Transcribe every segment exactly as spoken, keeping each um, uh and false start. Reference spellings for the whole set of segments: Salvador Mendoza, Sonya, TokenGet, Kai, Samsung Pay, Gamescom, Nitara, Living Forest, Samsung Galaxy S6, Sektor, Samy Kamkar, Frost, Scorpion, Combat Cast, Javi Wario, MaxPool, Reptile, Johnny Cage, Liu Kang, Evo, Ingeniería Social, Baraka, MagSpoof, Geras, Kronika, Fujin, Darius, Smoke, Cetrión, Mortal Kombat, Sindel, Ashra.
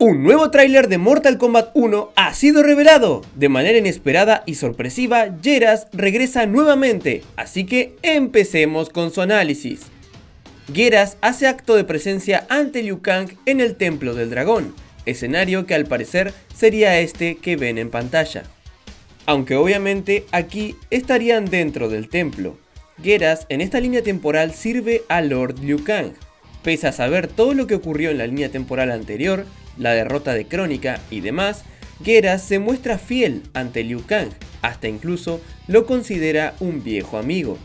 Un nuevo tráiler de Mortal Kombat uno ha sido revelado. De manera inesperada y sorpresiva, Geras regresa nuevamente, así que empecemos con su análisis. Geras hace acto de presencia ante Liu Kang en el Templo del Dragón, escenario que al parecer sería este que ven en pantalla. Aunque obviamente aquí estarían dentro del templo. Geras en esta línea temporal sirve a Lord Liu Kang. Pese a saber todo lo que ocurrió en la línea temporal anterior, la derrota de Kronika y demás, Geras se muestra fiel ante Liu Kang, hasta incluso lo considera un viejo amigo.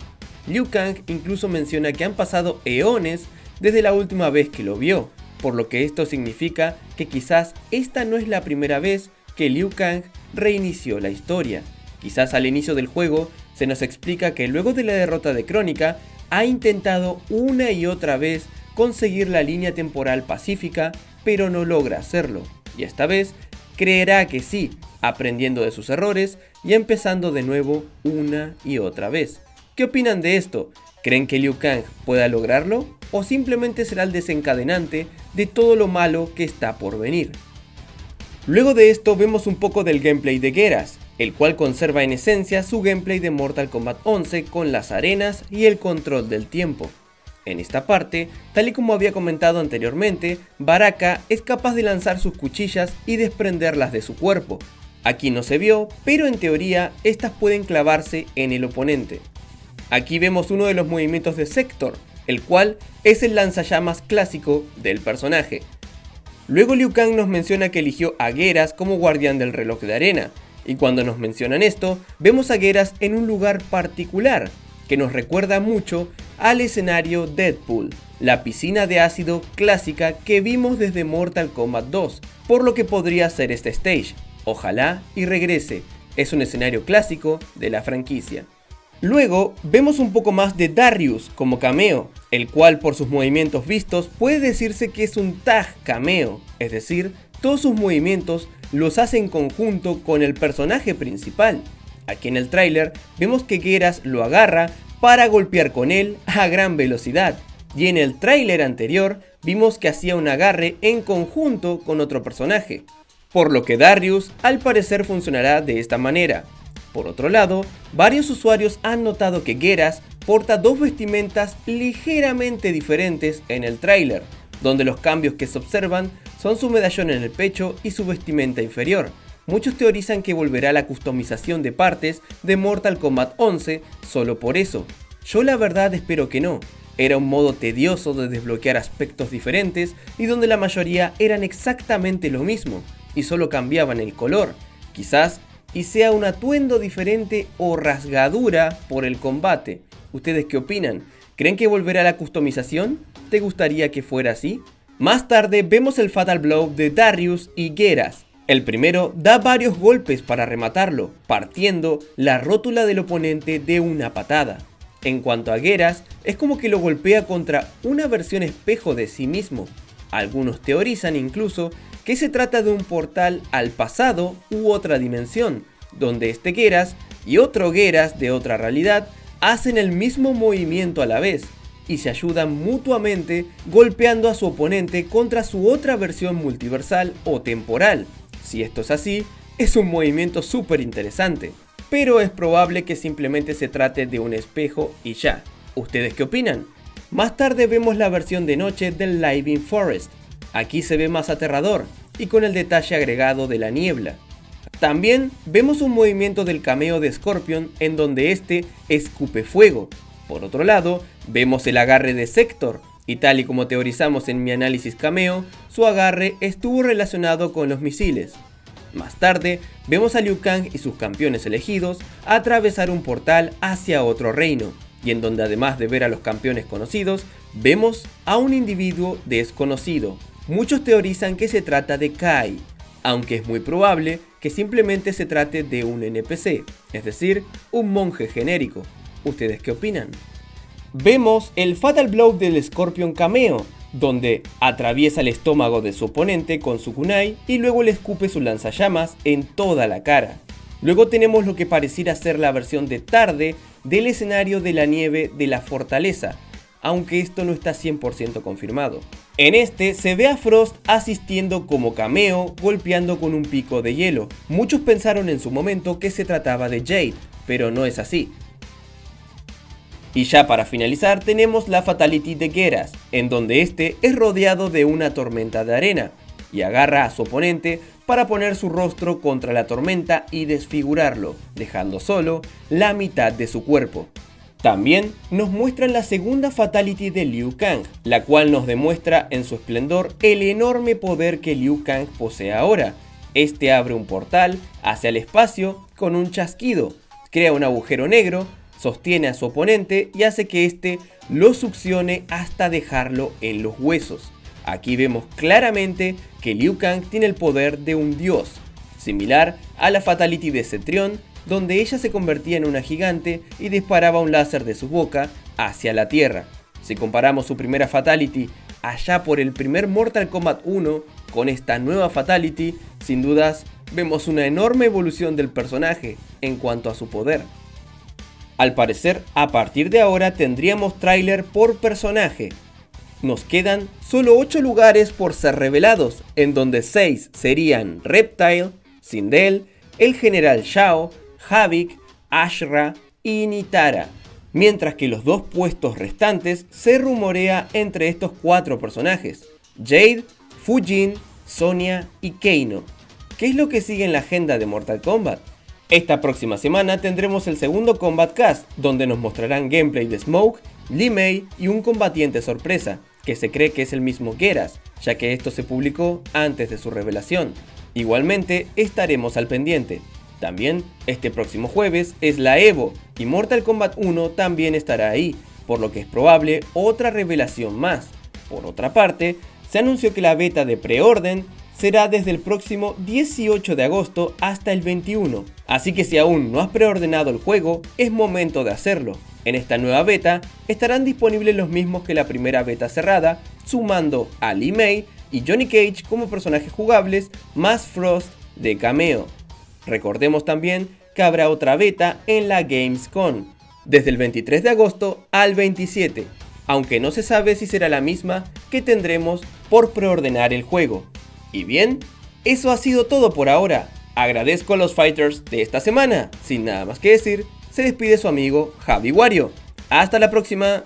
Liu Kang incluso menciona que han pasado eones desde la última vez que lo vio, por lo que esto significa que quizás esta no es la primera vez que Liu Kang reinició la historia. Quizás al inicio del juego se nos explica que luego de la derrota de Kronika ha intentado una y otra vez conseguir la línea temporal pacífica, pero no logra hacerlo, y esta vez creerá que sí, aprendiendo de sus errores y empezando de nuevo una y otra vez. ¿Qué opinan de esto? ¿Creen que Liu Kang pueda lograrlo? ¿O simplemente será el desencadenante de todo lo malo que está por venir? Luego de esto vemos un poco del gameplay de Geras, el cual conserva en esencia su gameplay de Mortal Kombat once con las arenas y el control del tiempo. En esta parte, tal y como había comentado anteriormente, Baraka es capaz de lanzar sus cuchillas y desprenderlas de su cuerpo. Aquí no se vio, pero en teoría estas pueden clavarse en el oponente. Aquí vemos uno de los movimientos de Sektor, el cual es el lanzallamas clásico del personaje. Luego Liu Kang nos menciona que eligió a Geras como guardián del reloj de arena, y cuando nos mencionan esto, vemos a Geras en un lugar particular, que nos recuerda mucho al escenario Deadpool, la piscina de ácido clásica que vimos desde Mortal Kombat dos, por lo que podría ser este stage. Ojalá y regrese, es un escenario clásico de la franquicia. Luego vemos un poco más de Darius como cameo, el cual por sus movimientos vistos puede decirse que es un tag cameo, es decir, todos sus movimientos los hace en conjunto con el personaje principal. Aquí en el tráiler vemos que Geras lo agarra para golpear con él a gran velocidad, y en el tráiler anterior vimos que hacía un agarre en conjunto con otro personaje, por lo que Darius al parecer funcionará de esta manera. Por otro lado, varios usuarios han notado que Geras porta dos vestimentas ligeramente diferentes en el tráiler, donde los cambios que se observan son su medallón en el pecho y su vestimenta inferior. Muchos teorizan que volverá la customización de partes de Mortal Kombat once solo por eso. Yo la verdad espero que no. Era un modo tedioso de desbloquear aspectos diferentes y donde la mayoría eran exactamente lo mismo y solo cambiaban el color, quizás y sea un atuendo diferente o rasgadura por el combate. ¿Ustedes qué opinan? ¿Creen que volverá la customización? ¿Te gustaría que fuera así? Más tarde vemos el Fatal Blow de Darius y Geras. El primero da varios golpes para rematarlo, partiendo la rótula del oponente de una patada. En cuanto a Geras, es como que lo golpea contra una versión espejo de sí mismo. Algunos teorizan incluso que se trata de un portal al pasado u otra dimensión, donde este Geras y otro Geras de otra realidad hacen el mismo movimiento a la vez y se ayudan mutuamente golpeando a su oponente contra su otra versión multiversal o temporal. Si esto es así, es un movimiento súper interesante, pero es probable que simplemente se trate de un espejo y ya. ¿Ustedes qué opinan? Más tarde vemos la versión de noche del Living Forest. Aquí se ve más aterrador y con el detalle agregado de la niebla. También vemos un movimiento del cameo de Scorpion en donde este escupe fuego. Por otro lado, vemos el agarre de Sektor. Y tal y como teorizamos en mi análisis cameo, su agarre estuvo relacionado con los misiles. Más tarde, vemos a Liu Kang y sus campeones elegidos atravesar un portal hacia otro reino, y en donde además de ver a los campeones conocidos, vemos a un individuo desconocido. Muchos teorizan que se trata de Kai, aunque es muy probable que simplemente se trate de un N P C, es decir, un monje genérico. ¿Ustedes qué opinan? Vemos el Fatal Blow del Scorpion cameo, donde atraviesa el estómago de su oponente con su kunai y luego le escupe su lanzallamas en toda la cara. Luego tenemos lo que pareciera ser la versión de tarde del escenario de la nieve de la fortaleza. aunque esto no está cien por ciento confirmado. En este se ve a Frost asistiendo como cameo golpeando con un pico de hielo. Muchos pensaron en su momento que se trataba de Jade, pero no es así. Y ya para finalizar tenemos la Fatality de Geras, en donde este es rodeado de una tormenta de arena y agarra a su oponente para poner su rostro contra la tormenta y desfigurarlo, dejando solo la mitad de su cuerpo. También nos muestran la segunda Fatality de Liu Kang, la cual nos demuestra en su esplendor el enorme poder que Liu Kang posee ahora. Este abre un portal hacia el espacio con un chasquido, crea un agujero negro, sostiene a su oponente y hace que éste lo succione hasta dejarlo en los huesos. Aquí vemos claramente que Liu Kang tiene el poder de un dios, similar a la Fatality de Cetrión, donde ella se convertía en una gigante y disparaba un láser de su boca hacia la tierra. Si comparamos su primera Fatality allá por el primer Mortal Kombat uno con esta nueva Fatality, sin dudas vemos una enorme evolución del personaje en cuanto a su poder. Al parecer, a partir de ahora tendríamos tráiler por personaje. Nos quedan solo ocho lugares por ser revelados, en donde seis serían Reptile, Sindel, el General Shao, Havik, Ashra y Nitara, mientras que los dos puestos restantes se rumorea entre estos cuatro personajes: Jade, Fujin, Sonya y Kano. ¿Qué es lo que sigue en la agenda de Mortal Kombat? Esta próxima semana tendremos el segundo Combat Cast, donde nos mostrarán gameplay de Smoke, Li Mei y un combatiente sorpresa, que se cree que es el mismo Geras, ya que esto se publicó antes de su revelación. Igualmente estaremos al pendiente. También este próximo jueves es la Evo y Mortal Kombat uno también estará ahí, por lo que es probable otra revelación más. Por otra parte, se anunció que la beta de preorden será desde el próximo dieciocho de agosto hasta el veintiuno, así que si aún no has preordenado el juego, es momento de hacerlo. En esta nueva beta estarán disponibles los mismos que la primera beta cerrada, sumando a Li Mei y Johnny Cage como personajes jugables, más Frost de cameo. Recordemos también que habrá otra beta en la Gamescom, desde el veintitrés de agosto al veintisiete, aunque no se sabe si será la misma que tendremos por preordenar el juego. Y bien, eso ha sido todo por ahora. Agradezco a los fighters de esta semana. Sin nada más que decir, se despide su amigo Javi Wario. Hasta la próxima.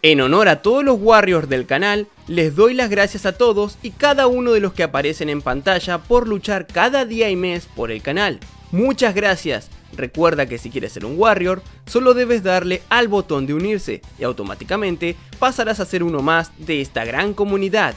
En honor a todos los Warriors del canal, les doy las gracias a todos y cada uno de los que aparecen en pantalla por luchar cada día y mes por el canal. Muchas gracias. Recuerda que si quieres ser un Warrior, solo debes darle al botón de unirse y automáticamente pasarás a ser uno más de esta gran comunidad.